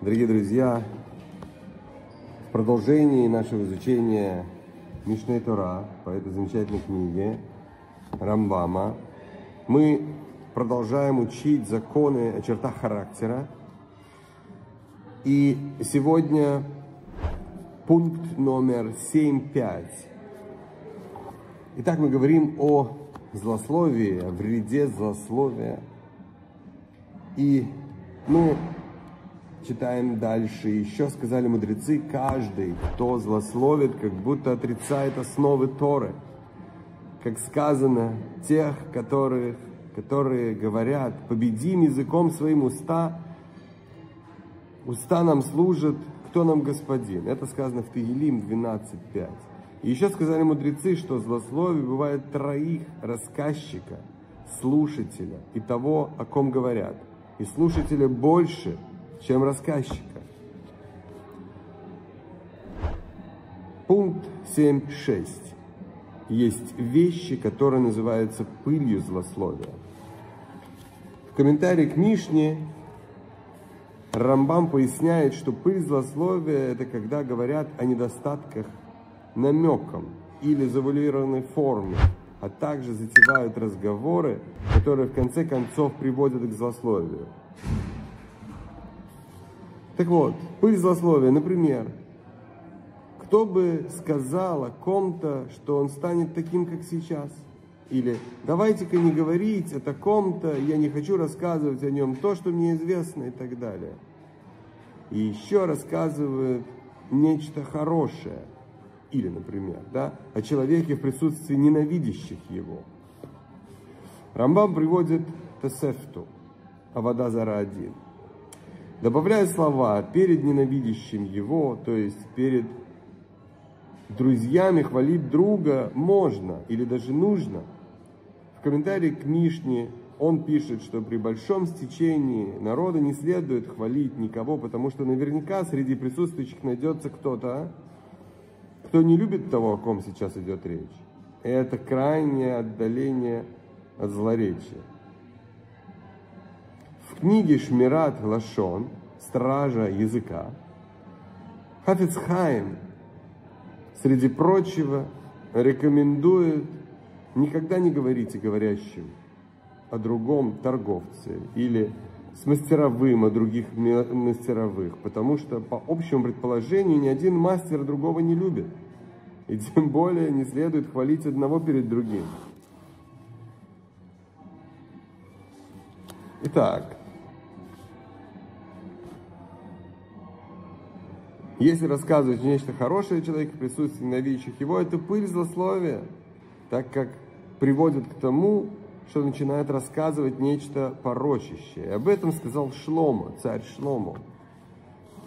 Дорогие друзья, в продолжении нашего изучения Мишны Тора по этой замечательной книге Рамбама мы продолжаем учить законы о чертах характера. И сегодня пункт номер 7.5. Итак, мы говорим о злословии, о вреде злословия. И мы читаем дальше. Еще сказали мудрецы: каждый, кто злословит, как будто отрицает основы Торы. Как сказано, тех, которые говорят: победим языком своим уста, уста нам служат, кто нам господин. Это сказано в Теилим 12.5. И еще сказали мудрецы, что злословие бывает троих: рассказчика, слушателя и того, о ком говорят. И слушателя больше, чем рассказчика. Пункт 7.6. Есть вещи, которые называются пылью злословия. В комментарии к Мишне Рамбам поясняет, что пыль злословия – это когда говорят о недостатках намеком или завуалированной форме, а также затевают разговоры, которые в конце концов приводят к злословию. Так вот, пыль злословия, например, кто бы сказал о ком-то, что он станет таким, как сейчас? Или давайте-ка не говорить о таком-то, я не хочу рассказывать о нем то, что мне известно, и так далее. И еще рассказывают нечто хорошее. Или, например, о человеке в присутствии ненавидящих его. Рамбам приводит Тосефту, Авадазара 1. Добавляя слова перед ненавидящим его, то есть перед друзьями, хвалить друга можно или даже нужно. В комментарии к Мишне он пишет, что при большом стечении народа не следует хвалить никого, потому что наверняка среди присутствующих найдется кто-то, кто не любит того, о ком сейчас идет речь. Это крайнее отдаление от злоречия. В книге «Шмират Лашон», «Стража языка», Хафец Хаим, среди прочего, рекомендует никогда не говорите говорящим о другом торговце или с мастеровым, о других мастеровых, потому что, по общему предположению, ни один мастер другого не любит, и тем более не следует хвалить одного перед другим. Итак, если рассказывать нечто хорошее человеку в присутствии ненавидящих его, это пыль злословия, так как приводит к тому, что начинает рассказывать нечто порочащее. И об этом сказал Шломо, царь Шломо: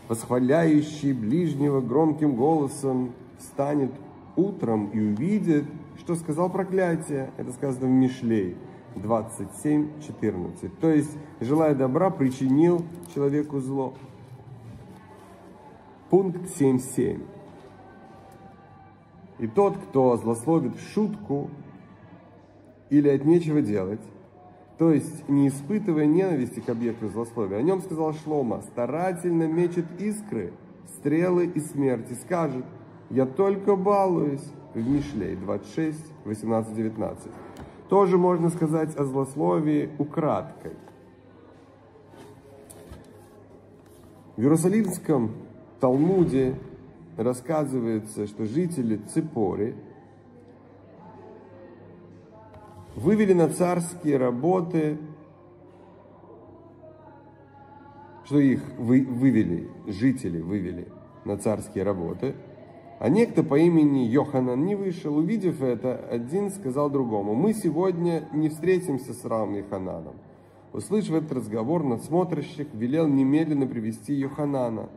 восхваляющий ближнего громким голосом встанет утром и увидит, что сказал проклятие. Это сказано в Мишлей 27:14. То есть, желая добра, причинил человеку зло. Пункт 7.7. И тот, кто злословит в шутку или от нечего делать, то есть не испытывая ненависти к объекту злословия, о нем сказал Шломо: старательно мечет искры, стрелы и смерти, скажет: я только балуюсь, в Мишлей 26:18-19. Тоже можно сказать о злословии украдкой. В Иерусалимском Талмуде рассказывается, что жители Ципори вывели на царские работы, что их жители вывели на царские работы, а некто по имени Йоханан не вышел. Увидев это, один сказал другому: мы сегодня не встретимся с Равом Йохананом. Услышав этот разговор, надсмотрщик велел немедленно привести Йоханана.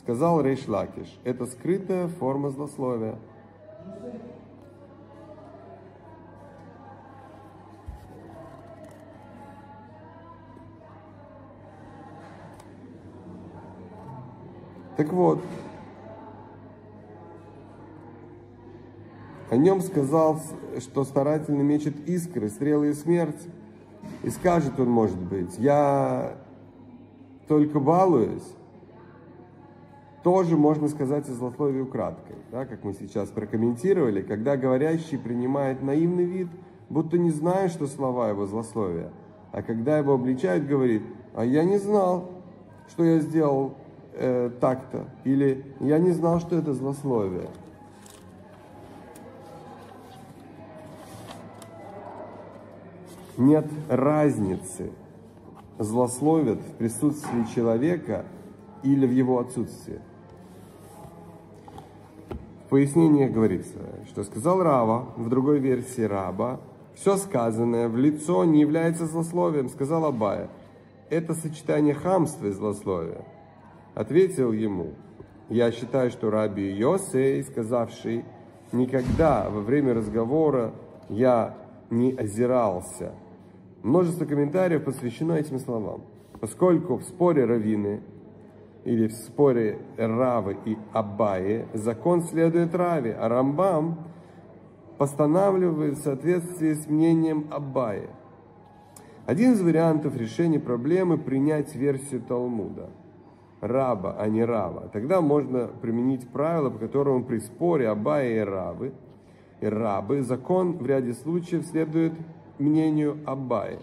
Сказал Рейш Лакеш: это скрытая форма злословия. Так вот, о нем сказал, что старательно мечет искры, стрелы и смерть. И И скажет он, может быть, я только балуюсь, тоже можно сказать о злословии украдкой, да, как мы сейчас прокомментировали, когда говорящий принимает наивный вид, будто не зная, что слова его злословия, а когда его обличают, говорит, а я не знал, что я сделал так-то, или я не знал, что это злословие. Нет разницы, злословят в присутствии человека или в его отсутствии. В пояснениях говорится, что сказал Рава, в другой версии Раба, все сказанное в лицо не является злословием, сказал Абая. Это сочетание хамства и злословия. Ответил ему, я считаю, что Раби Йосей, сказавший, никогда во время разговора я не озирался. Множество комментариев посвящено этим словам, поскольку в споре Равины или в споре Равы и Абаи закон следует Раве, а Рамбам постанавливает в соответствии с мнением Абаи. Один из вариантов решения проблемы – принять версию Талмуда. Раба, а не Рава. Тогда можно применить правило, по которому при споре Абаи и Рабы закон в ряде случаев следует мнению Абая.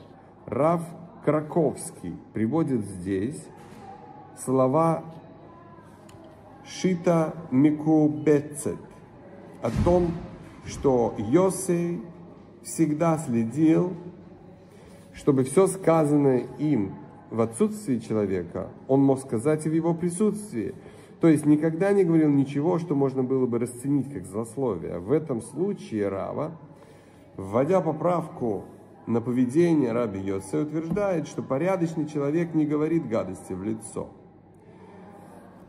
Рав Краковский приводит здесь слова Шита Микубецет о том, что Йосей всегда следил, чтобы все сказанное им в отсутствии человека он мог сказать и в его присутствии. То есть никогда не говорил ничего, что можно было бы расценить как злословие. В этом случае Рава, вводя поправку на поведение Раби Йосей, утверждает, что порядочный человек не говорит гадости в лицо.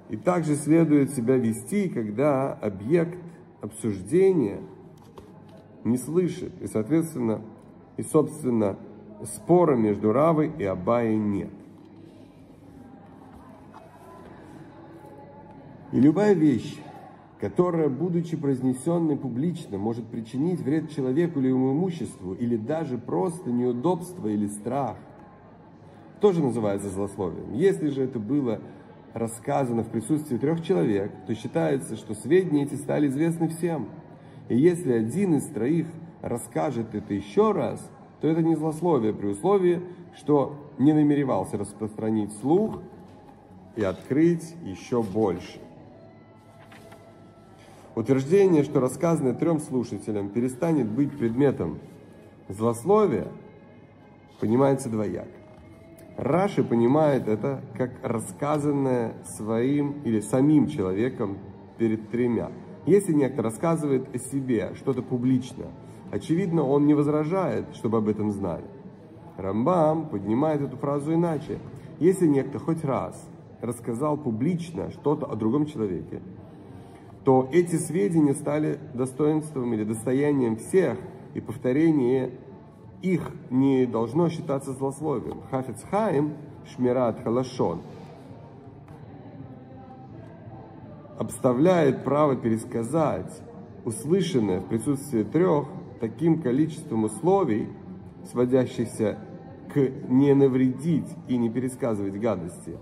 И также следует себя вести, когда объект обсуждения не слышит. И, соответственно, собственно, спора между Равой и Абаей нет. И любая вещь, которая, будучи произнесенной публично, может причинить вред человеку или ему имуществу, или даже просто неудобство или страх, тоже называется злословием. Если же это было рассказано в присутствии 3 человек, то считается, что сведения эти стали известны всем. И если один из 3 расскажет это еще раз, то это не злословие, при условии, что не намеревался распространить слух и открыть еще больше. Утверждение, что рассказанное 3 слушателям перестанет быть предметом злословия, понимается двояко. Раши понимает это как рассказанное своим или самим человеком перед 3. Если некто рассказывает о себе что-то публично, очевидно, он не возражает, чтобы об этом знали. Рамбам поднимает эту фразу иначе. Если некто хоть раз рассказал публично что-то о другом человеке, то эти сведения стали достоинством или достоянием всех, и повторение их не должно считаться злословием. Хафец Хаим, Шмират Лашон, обставляет право пересказать услышанное в присутствии 3 таким количеством условий, сводящихся к не навредить и не пересказывать гадости,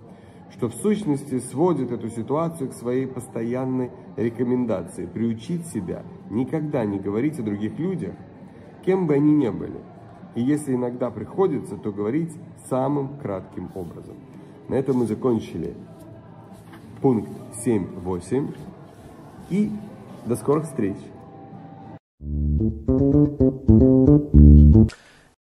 что в сущности сводит эту ситуацию к своей постоянной рекомендации – приучить себя никогда не говорить о других людях, кем бы они ни были, и если иногда приходится, то говорить самым кратким образом. На этом мы закончили пункт 7-8, и до скорых встреч!